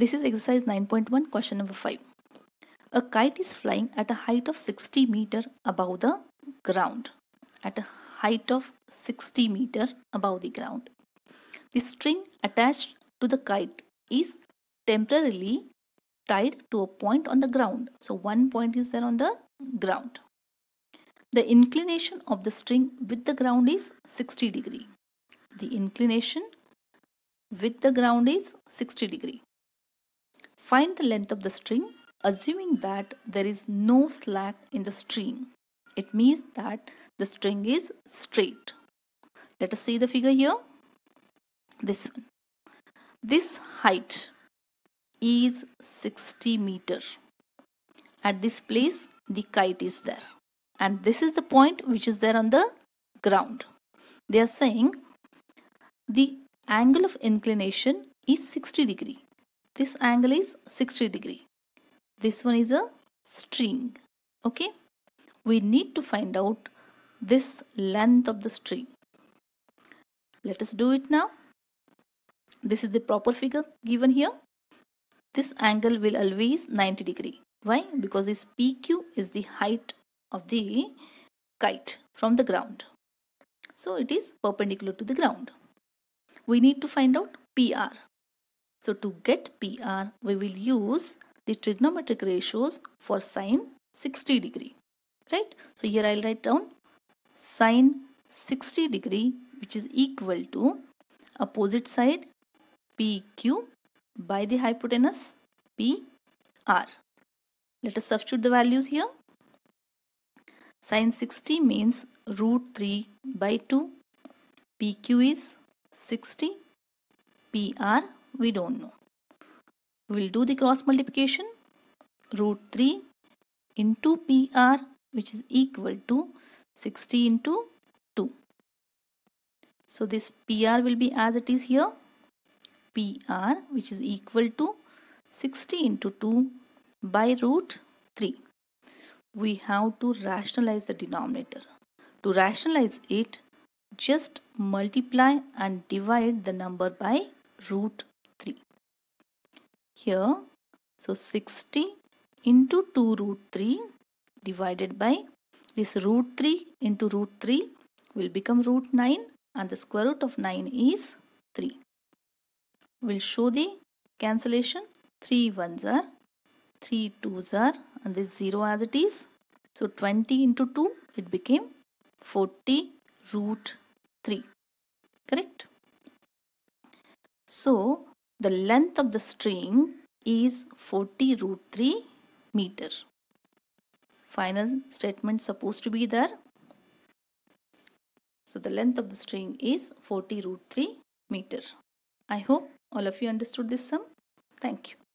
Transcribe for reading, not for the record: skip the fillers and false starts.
This is exercise 9.1, question number 5. A kite is flying at a height of 60 meter above the ground. At a height of 60 meter above the ground. The string attached to the kite is temporarily tied to a point on the ground. So one point is there on the ground. The inclination of the string with the ground is 60 degree. The inclination with the ground is 60 degree. Find the length of the string assuming that there is no slack in the string. It means that the string is straight. Let us see the figure here. This one. This height is 60 meter. At this place the kite is there. And this is the point which is there on the ground. They are saying the angle of inclination is 60 degree. This angle is 60 degree. This one is a string. Okay. We need to find out this length of the string. Let us do it now. This is the proper figure given here. This angle will always 90 degree. Why? Because this PQ is the height of the kite from the ground. So it is perpendicular to the ground. We need to find out PR. So to get PR, we will use the trigonometric ratios for sine 60 degree. Right? So here I will write down sine 60 degree, which is equal to opposite side PQ by the hypotenuse PR. Let us substitute the values here. Sin 60 means root 3 by 2. PQ is 60. PR we don't know. We will do the cross multiplication. Root 3 into PR, which is equal to 60 into 2. So this PR will be as it is here. PR, which is equal to 60 into 2 by root 3. We have to rationalize the denominator. To rationalize it, just multiply and divide the number by root 3. Here, so 60 into 2 root 3 divided by this root 3 into root 3 will become root 9, and the square root of 9 is 3. We'll show the cancellation. 3 ones are 3 twos are, and this 0 as it is. So 20 into 2, it became 40 root 3. Correct? So the length of the string is 40 root 3 meter. Final statement supposed to be there. So the length of the string is 40 root 3 meter. I hope all of you understood this sum. Thank you.